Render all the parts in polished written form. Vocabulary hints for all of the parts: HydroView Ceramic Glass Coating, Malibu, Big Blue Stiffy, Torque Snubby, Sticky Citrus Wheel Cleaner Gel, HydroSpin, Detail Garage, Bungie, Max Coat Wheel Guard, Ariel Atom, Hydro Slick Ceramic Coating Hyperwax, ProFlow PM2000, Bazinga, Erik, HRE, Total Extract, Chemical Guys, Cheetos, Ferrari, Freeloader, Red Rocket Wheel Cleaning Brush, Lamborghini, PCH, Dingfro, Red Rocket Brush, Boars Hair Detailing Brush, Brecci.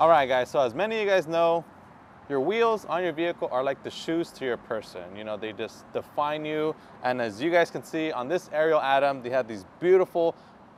Alright guys, so as many of you guys know, your wheels on your vehicle are like the shoes to your person. You know, they just define you. And as you guys can see on this Ariel Atom, they have these beautiful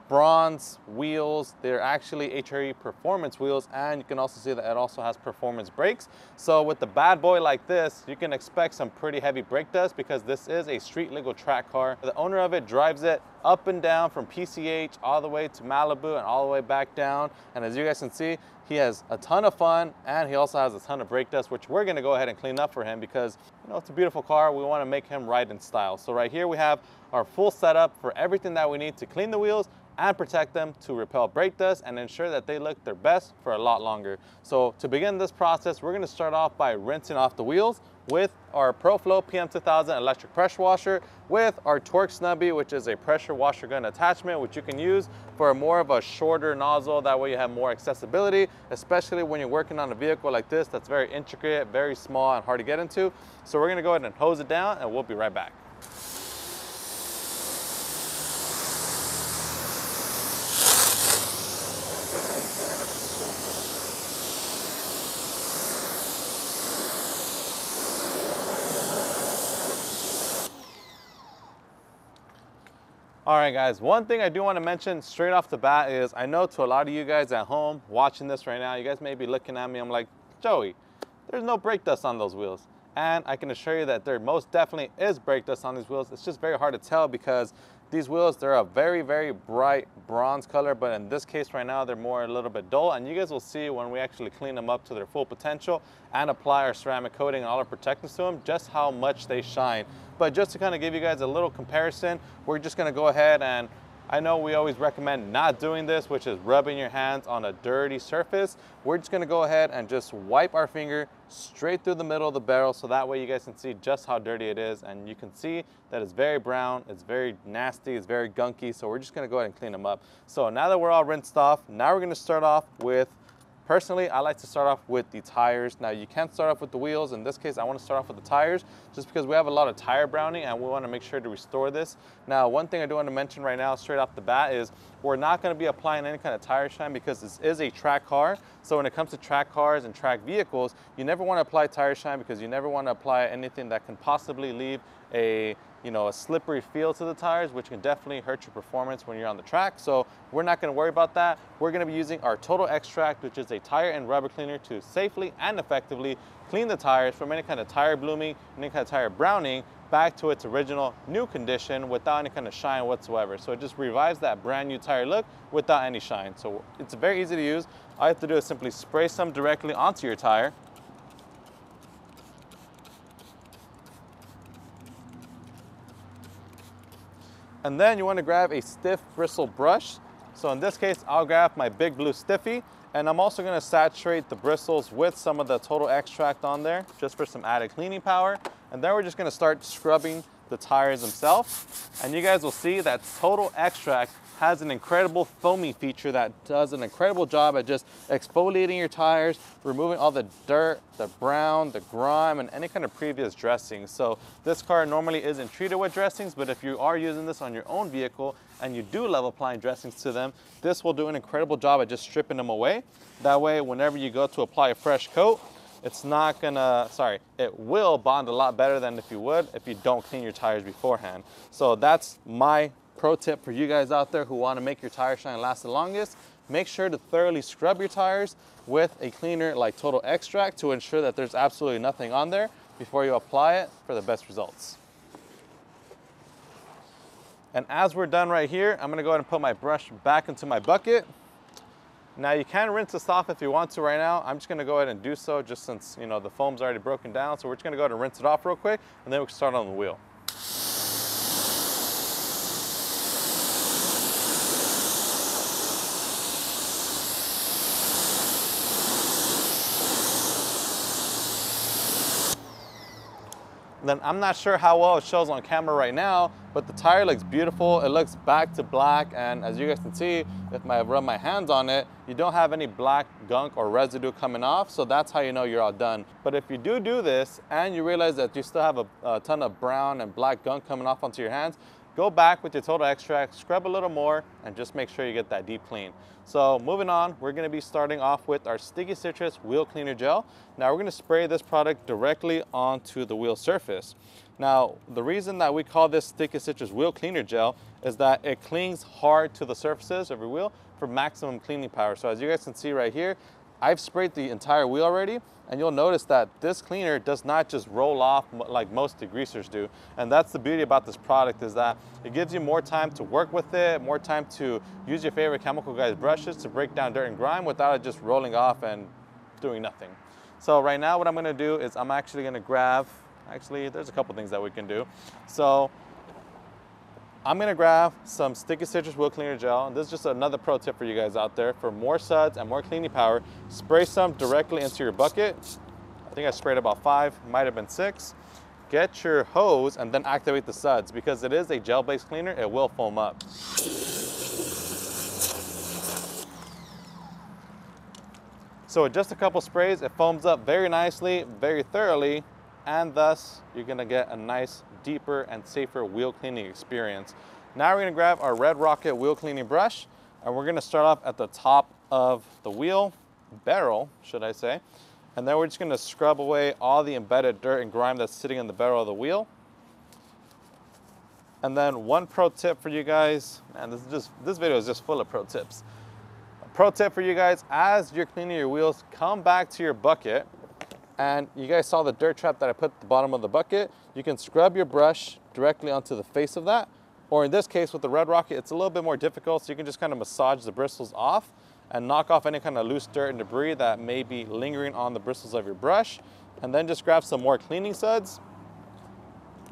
bronze wheels. They're actually HRE performance wheels, and you can also see that it also has performance brakes. So with the bad boy like this, you can expect some pretty heavy brake dust because this is a street legal track car. The owner of it drives it up and down from PCH all the way to Malibu and all the way back down. And as you guys can see, he has a ton of fun, and he also has a ton of brake dust, which we're gonna go ahead and clean up for him because, you know, it's a beautiful car. We wanna make him ride in style. So right here we have our full setup for everything that we need to clean the wheels and protect them, to repel brake dust and ensure that they look their best for a lot longer. So to begin this process, we're gonna start off by rinsing off the wheels with our ProFlow PM2000 electric pressure washer, with our Torque Snubby, which is a pressure washer gun attachment, which you can use for more of a shorter nozzle. That way you have more accessibility, especially when you're working on a vehicle like this that's very intricate, very small, and hard to get into. So we're gonna go ahead and hose it down, and we'll be right back. All right guys, one thing I do want to mention straight off the bat is, I know to a lot of you guys at home watching this right now, you guys may be looking at me, I'm like, Joey, there's no brake dust on those wheels. And I can assure you that there most definitely is brake dust on these wheels. It's just very hard to tell because these wheels, they're a very, very bright bronze color, but in this case right now, they're more a little bit dull. And you guys will see when we actually clean them up to their full potential and apply our ceramic coating and all our protectives to them, just how much they shine. But just to kind of give you guys a little comparison, we're just gonna go ahead and, I know we always recommend not doing this, which is rubbing your hands on a dirty surface. We're just gonna go ahead and just wipe our finger straight through the middle of the barrel, so that way you guys can see just how dirty it is. And you can see that it's very brown, it's very nasty, it's very gunky. So we're just gonna go ahead and clean them up. So now that we're all rinsed off, now we're gonna start off with, personally, I like to start off with the tires. Now you can start off with the wheels. In this case, I want to start off with the tires just because we have a lot of tire browning and we want to make sure to restore this. Now, one thing I do want to mention right now straight off the bat is we're not going to be applying any kind of tire shine because this is a track car. So when it comes to track cars and track vehicles, you never want to apply tire shine because you never want to apply anything that can possibly leave a, you know, a slippery feel to the tires, which can definitely hurt your performance when you're on the track. So we're not gonna worry about that. We're gonna be using our Total Extract, which is a tire and rubber cleaner, to safely and effectively clean the tires from any kind of tire blooming, any kind of tire browning, back to its original new condition without any kind of shine whatsoever. So it just revives that brand new tire look without any shine. So it's very easy to use. All you have to do is simply spray some directly onto your tire. And then you want to grab a stiff bristle brush. So in this case, I'll grab my Big Blue Stiffy, and I'm also going to saturate the bristles with some of the Total Extract on there just for some added cleaning power. And then we're just going to start scrubbing the tires themselves. And you guys will see that Total Extract has an incredible foamy feature that does an incredible job at just exfoliating your tires, removing all the dirt, the brown, the grime, and any kind of previous dressing. So this car normally isn't treated with dressings, but if you are using this on your own vehicle and you do love applying dressings to them, this will do an incredible job at just stripping them away. That way, whenever you go to apply a fresh coat, it's not gonna, sorry, it will bond a lot better than if you would if you don't clean your tires beforehand. So that's my pro tip for you guys out there who want to make your tire shine last the longest. make sure to thoroughly scrub your tires with a cleaner like Total Extract to ensure that there's absolutely nothing on there before you apply it for the best results. And as we're done right here, I'm gonna go ahead and put my brush back into my bucket. Now you can rinse this off if you want to right now. I'm just gonna go ahead and do so just since, you know, the foam's already broken down. So we're just gonna go ahead and rinse it off real quick and then we can start on the wheel. Then I'm not sure how well it shows on camera right now, but the tire looks beautiful. It looks back to black, and as you guys can see, if I rub my hands on it, you don't have any black gunk or residue coming off, so that's how you know you're all done. But if you do this, and you realize that you still have a ton of brown and black gunk coming off onto your hands, go back with your Total Extract, scrub a little more, and just make sure you get that deep clean. So moving on, we're gonna be starting off with our Sticky Citrus Wheel Cleaner Gel. Now we're gonna spray this product directly onto the wheel surface. Now, the reason that we call this Sticky Citrus Wheel Cleaner Gel is that it clings hard to the surfaces of your wheel for maximum cleaning power. So as you guys can see right here, I've sprayed the entire wheel already, and you'll notice that this cleaner does not just roll off like most degreasers do. And that's the beauty about this product, is that it gives you more time to work with it, more time to use your favorite Chemical Guys brushes to break down dirt and grime without it just rolling off and doing nothing. So right now what I'm gonna do is I'm actually gonna grab, actually, there's a couple things that we can do. So I'm gonna grab some Sticky Citrus Wheel Cleaner Gel, and this is just another pro tip for you guys out there. For more suds and more cleaning power, spray some directly into your bucket. I think I sprayed about 5, might have been 6. Get your hose and then activate the suds. Because it is a gel-based cleaner, it will foam up. So with just a couple sprays, it foams up very nicely, very thoroughly, and thus you're gonna get a nice, deeper and safer wheel cleaning experience. Now we're gonna grab our Red Rocket Wheel Cleaning Brush, and we're gonna start off at the top of the wheel barrel, should I say, and then we're just gonna scrub away all the embedded dirt and grime that's sitting in the barrel of the wheel. And then one pro tip for you guys, man, this video is just full of pro tips. A pro tip for you guys, as you're cleaning your wheels, come back to your bucket. And you guys saw the dirt trap that I put at the bottom of the bucket. You can scrub your brush directly onto the face of that. Or in this case with the Red Rocket, it's a little bit more difficult, so you can just kind of massage the bristles off and knock off any kind of loose dirt and debris that may be lingering on the bristles of your brush. And then just grab some more cleaning suds.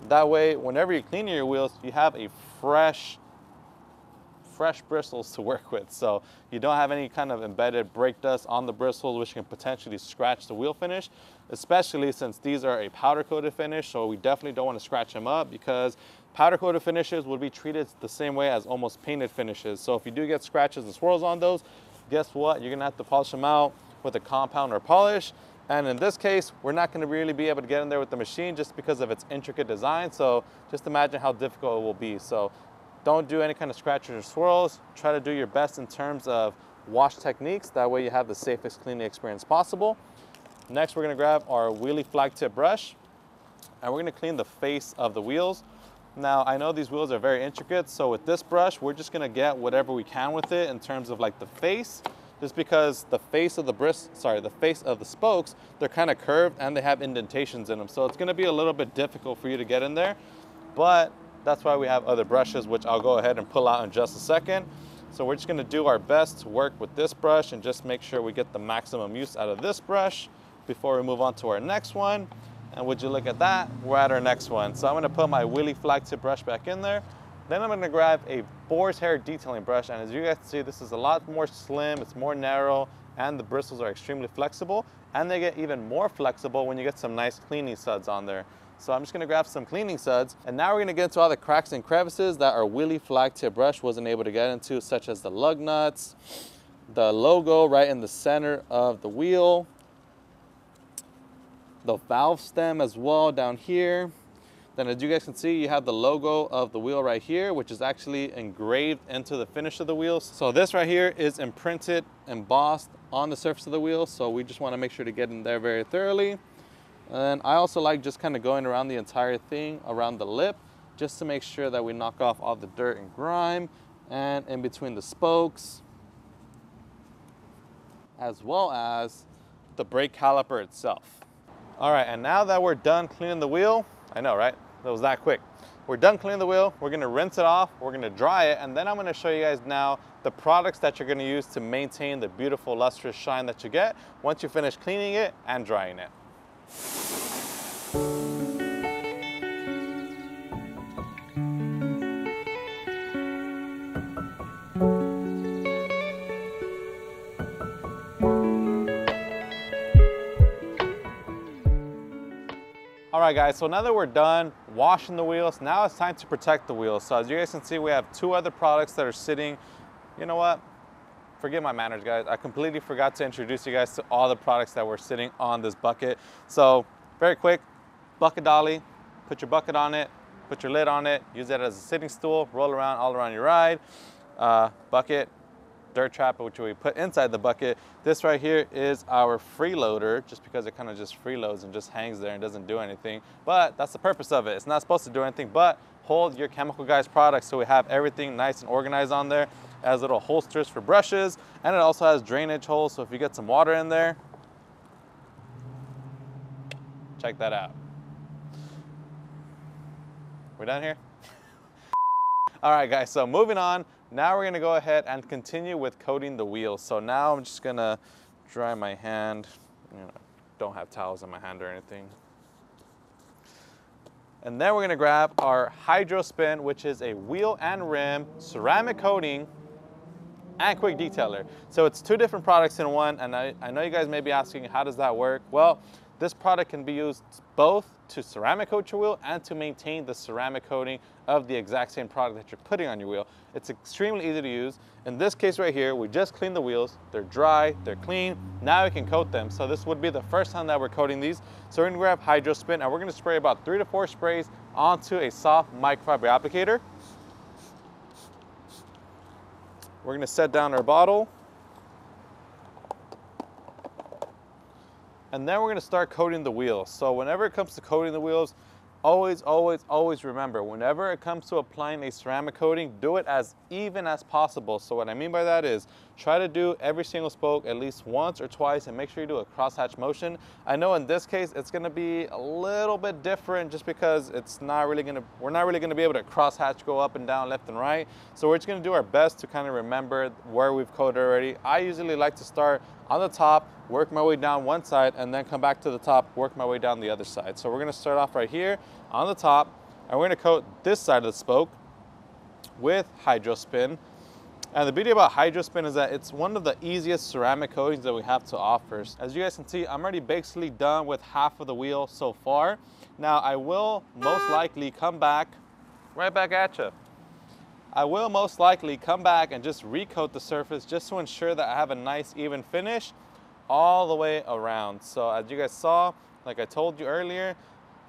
That way, whenever you're cleaning your wheels, you have a fresh bristles to work with. So you don't have any kind of embedded brake dust on the bristles, which can potentially scratch the wheel finish, especially since these are a powder coated finish. So we definitely don't want to scratch them up, because powder coated finishes will be treated the same way as almost painted finishes. So if you do get scratches and swirls on those, guess what? You're going to have to polish them out with a compound or polish. And in this case, we're not going to really be able to get in there with the machine just because of its intricate design. So just imagine how difficult it will be. So don't do any kind of scratches or swirls. Try to do your best in terms of wash techniques. That way you have the safest cleaning experience possible. Next, we're gonna grab our wheelie flag tip brush, and we're gonna clean the face of the wheels. Now, I know these wheels are very intricate, so with this brush, we're just gonna get whatever we can with it in terms of like the face, just because the face of the spokes, they're kind of curved and they have indentations in them. So it's gonna be a little bit difficult for you to get in there, but that's why we have other brushes, which I'll go ahead and pull out in just a second. So we're just gonna do our best to work with this brush and just make sure we get the maximum use out of this brush before we move on to our next one. And would you look at that, we're at our next one. So I'm gonna put my wheelie flag tip brush back in there. Then I'm gonna grab a Boars Hair detailing brush. And as you guys can see, this is a lot more slim, it's more narrow, and the bristles are extremely flexible. And they get even more flexible when you get some nice cleaning suds on there. So I'm just gonna grab some cleaning suds, and now we're gonna get into all the cracks and crevices that our wheelie flag tip brush wasn't able to get into, such as the lug nuts, the logo right in the center of the wheel, the valve stem as well down here. Then as you guys can see, you have the logo of the wheel right here, which is actually engraved into the finish of the wheel. So this right here is imprinted, embossed on the surface of the wheel. So we just wanna make sure to get in there very thoroughly. And I also like just kind of going around the entire thing, around the lip, just to make sure that we knock off all the dirt and grime, and in between the spokes, as well as the brake caliper itself. All right, and now that we're done cleaning the wheel, I know, right? That was that quick. We're done cleaning the wheel, we're gonna rinse it off, we're gonna dry it, and then I'm gonna show you guys now the products that you're gonna use to maintain the beautiful lustrous shine that you get once you finish cleaning it and drying it. All right guys, so now that we're done washing the wheels, now it's time to protect the wheels. So as you guys can see, we have two other products that are sitting. You know what? Forgive my manners, guys. I completely forgot to introduce you guys to all the products that were sitting on this bucket. So very quick, bucket dolly, put your bucket on it, put your lid on it, use that as a sitting stool, roll around all around your ride. Bucket, dirt trap, which we put inside the bucket. This right here is our freeloader, just because it kind of just freeloads and just hangs there and doesn't do anything, but that's the purpose of it. It's not supposed to do anything but hold your Chemical Guys products, so we have everything nice and organized on there. It has little holsters for brushes, and it also has drainage holes, so if you get some water in there, check that out. We're done here? All right guys, so moving on. Now we're gonna go ahead and continue with coating the wheels. So now I'm just gonna dry my hand. You know, don't have towels in my hand or anything. And then we're gonna grab our HydroSpin, which is a wheel and rim ceramic coating and quick detailer. So it's two different products in one, and I know you guys may be asking, how does that work? Well, this product can be used both to ceramic coat your wheel and to maintain the ceramic coating of the exact same product that you're putting on your wheel. It's extremely easy to use. In this case right here, we just cleaned the wheels. They're dry, they're clean. Now we can coat them. So this would be the first time that we're coating these. So we're gonna grab HydroSpin and we're gonna spray about 3 to 4 sprays onto a soft microfiber applicator. We're gonna set down our bottle. And then we're gonna start coating the wheels. So whenever it comes to coating the wheels, always, always, always remember, whenever it comes to applying a ceramic coating, do it as even as possible. So what I mean by that is, try to do every single spoke at least once or twice, and make sure you do a crosshatch motion. I know in this case, it's gonna be a little bit different just because it's not really gonna, we're not really gonna be able to crosshatch, go up and down, left and right. So we're just gonna do our best to kind of remember where we've coated already. I usually like to start on the top, work my way down one side, and then come back to the top, work my way down the other side. So we're gonna start off right here on the top, and we're gonna coat this side of the spoke with HydroSpin. And the beauty about HydroSpin is that it's one of the easiest ceramic coatings that we have to offer. As you guys can see, I'm already basically done with half of the wheel so far. Now I will most likely come back, right back at you. I will most likely come back and just recoat the surface just to ensure that I have a nice even finish all the way around. So as you guys saw, like I told you earlier,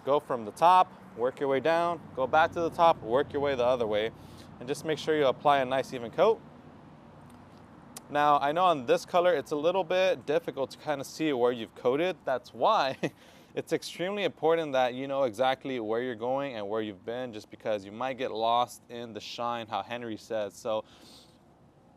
go from the top, work your way down, go back to the top, work your way the other way, and just make sure you apply a nice even coat. Now, I know on this color, it's a little bit difficult to kind of see where you've coated. That's why it's extremely important that you know exactly where you're going and where you've been, just because you might get lost in the shine, how Henry says. So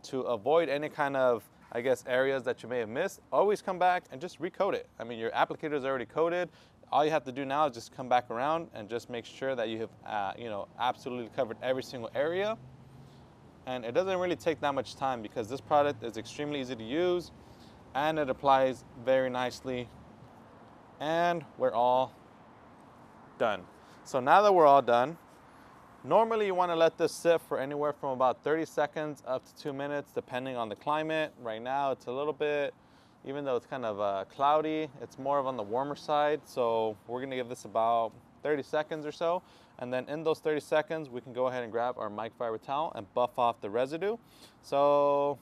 to avoid any kind of, I guess, areas that you may have missed, always come back and just recoat it. I mean, your applicator is already coated. All you have to do now is just come back around and just make sure that you have, you know, absolutely covered every single area. And it doesn't really take that much time because this product is extremely easy to use and it applies very nicely. And we're all done. So now that we're all done, normally you want to let this sit for anywhere from about 30 seconds up to 2 minutes, depending on the climate. Right now it's a little bit, even though it's kind of cloudy, it's more of on the warmer side. So we're gonna give this about 30 seconds or so. And then in those 30 seconds, we can go ahead and grab our microfiber towel and buff off the residue. So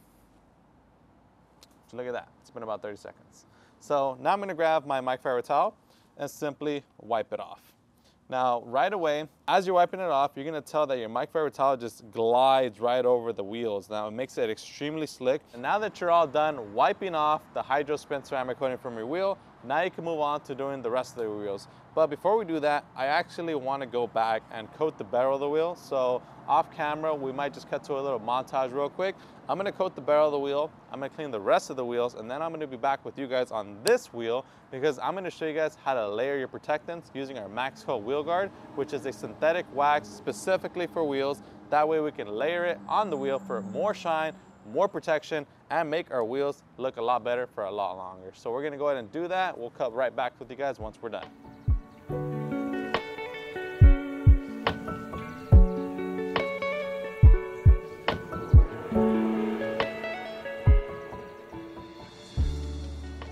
look at that, it's been about 30 seconds. So now I'm gonna grab my microfiber towel and simply wipe it off. Now, right away, as you're wiping it off, you're gonna tell that your microfiber towel just glides right over the wheels. Now, it makes it extremely slick. And now that you're all done wiping off the HydroSpin ceramic coating from your wheel, Now you can move on to doing the rest of the wheels. But before we do that, I actually want to go back and coat the barrel of the wheel. So off camera, we might just cut to a little montage real quick. I'm going to coat the barrel of the wheel, I'm going to clean the rest of the wheels, and then I'm going to be back with you guys on this wheel because I'm going to show you guys how to layer your protectants using our Max Coat Wheel Guard, which is a synthetic wax specifically for wheels. That way we can layer it on the wheel for more shine, more protection, and make our wheels look a lot better for a lot longer. So we're going to go ahead and do that. We'll come right back with you guys once we're done.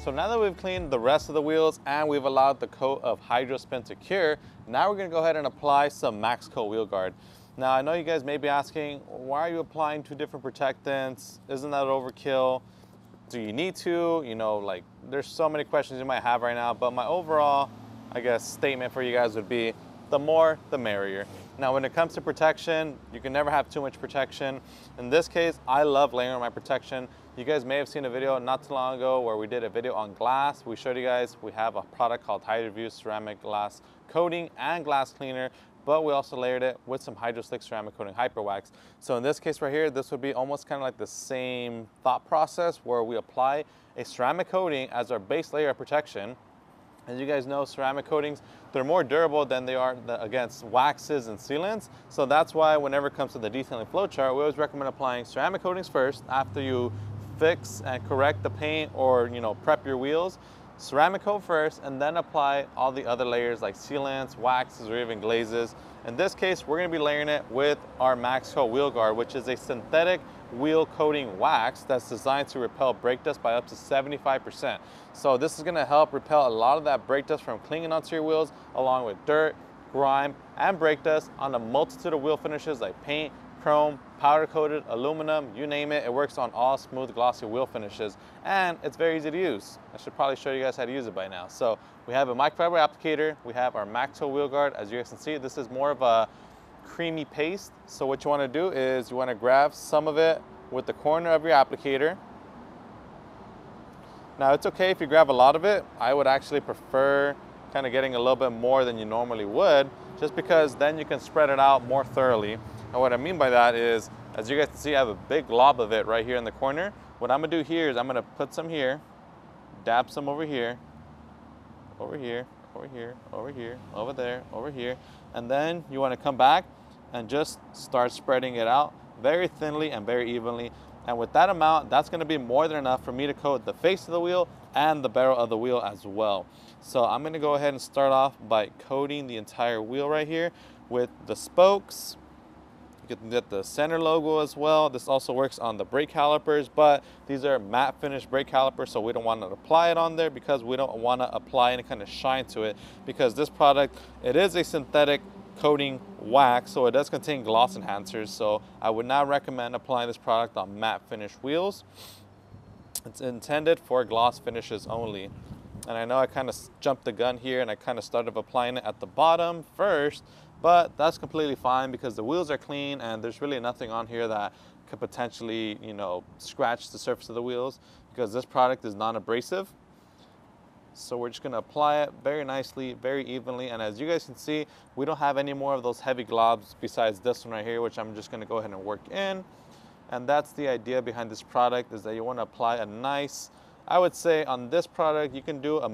So now that we've cleaned the rest of the wheels and we've allowed the coat of HydroSpin to cure, now we're going to go ahead and apply some Max Coat Wheel Guard. Now I know you guys may be asking, why are you applying two different protectants? Isn't that overkill? Do you need to? You know, like there's so many questions you might have right now, but my overall, I guess, statement for you guys would be the more, the merrier. Now when it comes to protection, you can never have too much protection. In this case, I love layering my protection. You guys may have seen a video not too long ago where we did a video on glass. We showed you guys we have a product called HydroView Ceramic Glass Coating and Glass Cleaner, but we also layered it with some Hydro Slick Ceramic Coating Hyperwax. So in this case right here, this would be almost kind of like the same thought process where we apply a ceramic coating as our base layer of protection. As you guys know, ceramic coatings, they're more durable than they are against waxes and sealants. So that's why whenever it comes to the detailing flowchart, we always recommend applying ceramic coatings first after you fix and correct the paint or, you know, prep your wheels. Ceramic coat first and then apply all the other layers like sealants, waxes, or even glazes. In this case, we're going to be layering it with our Max Coat Wheel Guard, which is a synthetic wheel coating wax that's designed to repel brake dust by up to 75%. So this is going to help repel a lot of that brake dust from clinging onto your wheels, along with dirt, grime, and brake dust on a multitude of wheel finishes like paint, chrome, powder coated, aluminum, you name it. It works on all smooth, glossy wheel finishes, and it's very easy to use. I should probably show you guys how to use it by now. So we have a microfiber applicator. We have our Max Coat Wheel Guard. As you guys can see, this is more of a creamy paste. So what you want to do is you want to grab some of it with the corner of your applicator. Now it's okay if you grab a lot of it. I would actually prefer kind of getting a little bit more than you normally would, just because then you can spread it out more thoroughly. And what I mean by that is, as you guys can see, I have a big glob of it right here in the corner. What I'm going to do here is I'm going to put some here, dab some over here, over here, over here, over here, over there, over here. And then you want to come back and just start spreading it out very thinly and very evenly. And with that amount, that's going to be more than enough for me to coat the face of the wheel and the barrel of the wheel as well. So I'm going to go ahead and start off by coating the entire wheel right here with the spokes. You can get the center logo as well. This also works on the brake calipers, but these are matte finish brake calipers, so we don't want to apply it on there because we don't want to apply any kind of shine to it, because this product, it is a synthetic coating wax, so it does contain gloss enhancers. So I would not recommend applying this product on matte finish wheels. It's intended for gloss finishes only. And I know I kind of jumped the gun here and I kind of started applying it at the bottom first, but that's completely fine because the wheels are clean and there's really nothing on here that could potentially, you know, scratch the surface of the wheels because this product is non-abrasive. So we're just going to apply it very nicely, very evenly. And as you guys can see, we don't have any more of those heavy globs besides this one right here, which I'm just going to go ahead and work in. And that's the idea behind this product, is that you want to apply a nice, I would say on this product, you can do a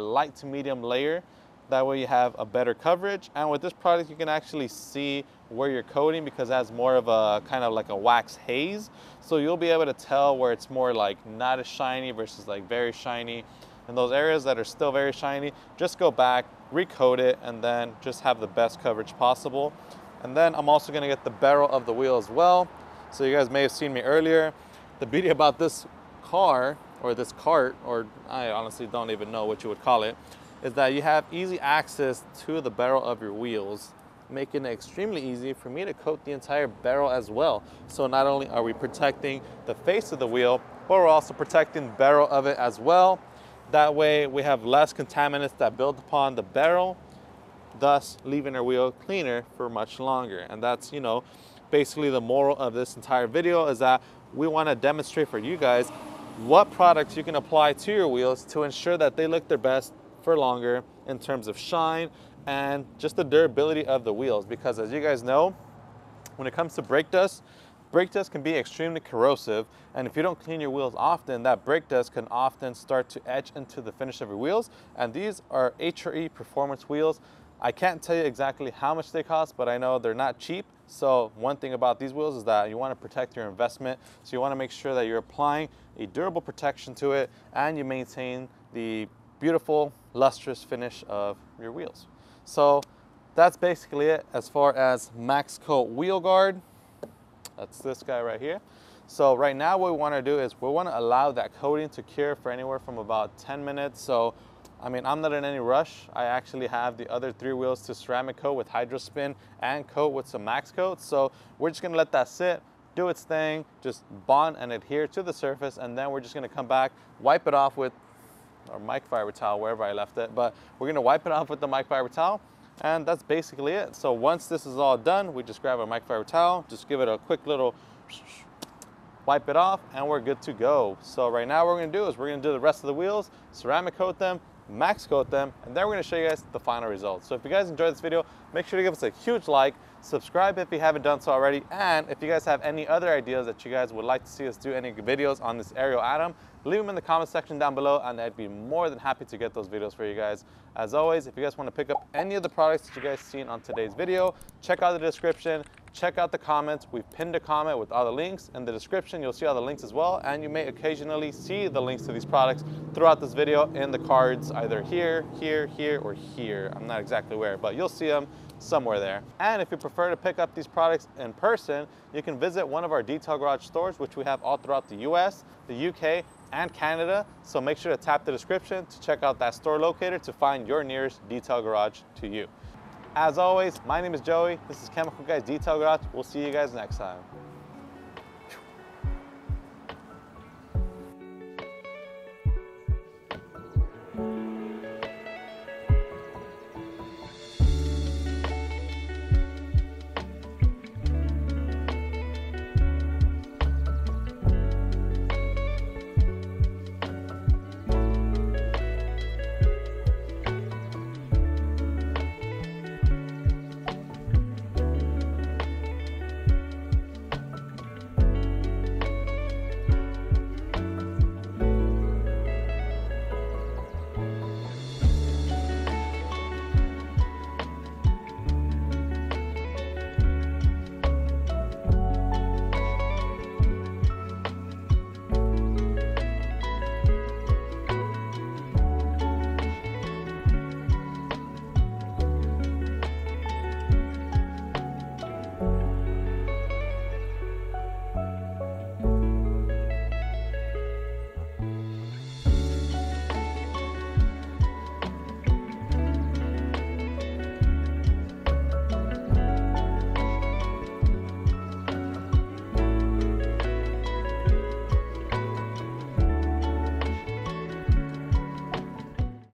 light to medium layer. That way you have a better coverage. And with this product, you can actually see where you're coating because it has more of a kind of like a wax haze. So you'll be able to tell where it's more like not as shiny versus like very shiny. And those areas that are still very shiny, just go back, recoat it, and then just have the best coverage possible. And then I'm also gonna get the barrel of the wheel as well. So you guys may have seen me earlier. The beauty about this car, or this cart, or I honestly don't even know what you would call it, is that you have easy access to the barrel of your wheels, making it extremely easy for me to coat the entire barrel as well. So not only are we protecting the face of the wheel, but we're also protecting the barrel of it as well. That way we have less contaminants that build upon the barrel, thus leaving our wheel cleaner for much longer. And that's, you know, basically the moral of this entire video, is that we want to demonstrate for you guys what products you can apply to your wheels to ensure that they look their best for longer in terms of shine and just the durability of the wheels. Because as you guys know, when it comes to brake dust can be extremely corrosive, and if you don't clean your wheels often, that brake dust can often start to etch into the finish of your wheels. And these are HRE performance wheels. I can't tell you exactly how much they cost, but I know they're not cheap. So one thing about these wheels is that you want to protect your investment. So you want to make sure that you're applying a durable protection to it and you maintain the beautiful, lustrous finish of your wheels. So that's basically it as far as Max Coat Wheel Guard. That's this guy right here. So right now what we want to do is we want to allow that coating to cure for anywhere from about 10 minutes. So I mean, I'm not in any rush. I actually have the other three wheels to ceramic coat with HydroSpin and coat with some Max Coat. So we're just gonna let that sit, do its thing, just bond and adhere to the surface. And then we're just gonna come back, wipe it off with our microfiber towel, wherever I left it. But we're gonna wipe it off with the microfiber towel. And that's basically it. So once this is all done, we just grab our microfiber towel, just give it a quick little wipe it off, and we're good to go. So right now what we're gonna do is we're gonna do the rest of the wheels, ceramic coat them, Max Coat them, and then we're going to show you guys the final results. So if you guys enjoyed this video, make sure to give us a huge like, subscribe if you haven't done so already, and if you guys have any other ideas that you guys would like to see us do any videos on this Ariel Atom, leave them in the comment section down below, and I'd be more than happy to get those videos for you guys. As always, if you guys want to pick up any of the products that you guys seen on today's video, check out the description, check out the comments. We've pinned a comment with all the links. In the description, you'll see all the links as well, and you may occasionally see the links to these products throughout this video in the cards, either here, here, here, or here. I'm not exactly where, but you'll see them somewhere there. And if you prefer to pick up these products in person, you can visit one of our Detail Garage stores, which we have all throughout the US, the UK, and Canada. So make sure to tap the description to check out that store locator to find your nearest Detail Garage to you. As always, my name is Joey. This is Chemical Guys Detail Garage. We'll see you guys next time.